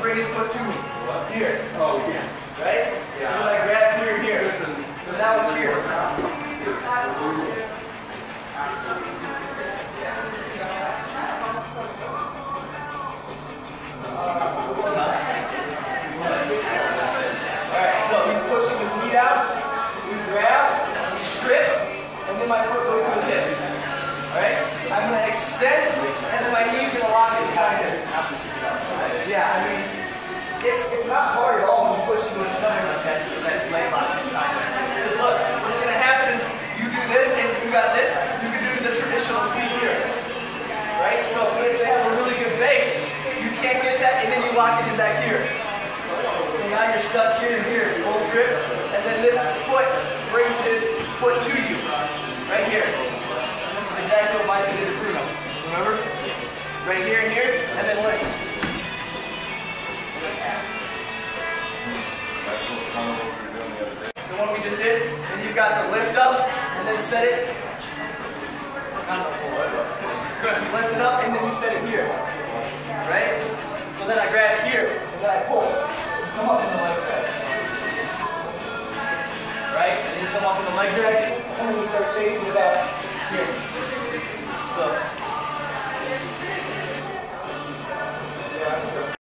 bring his foot to me. What? Here. Oh, here. Right? Yeah. So like grab here, here. Listen. So now it's here. Alright, so he's pushing his knee out. We grab, we strip, and then my foot goes to his hip. Alright? I'm going to extend, and then my knee's going to lock inside this. Yeah, I mean, it's not hard at all when you push into a stomach like that. That's leg lock inside there. Because look, what's going to happen is you do this, and if you got this, you can do the traditional seat here. Right? So if they have a really good base, you can't get that, and then you lock it in back here. So now you're stuck here and here, both grips, and then this foot brings his foot to you. Right here. And this is exactly what Mike did to Bruno. Remember? Right here and here, and then lift. The one we just did, and you've got the lift up, and then set it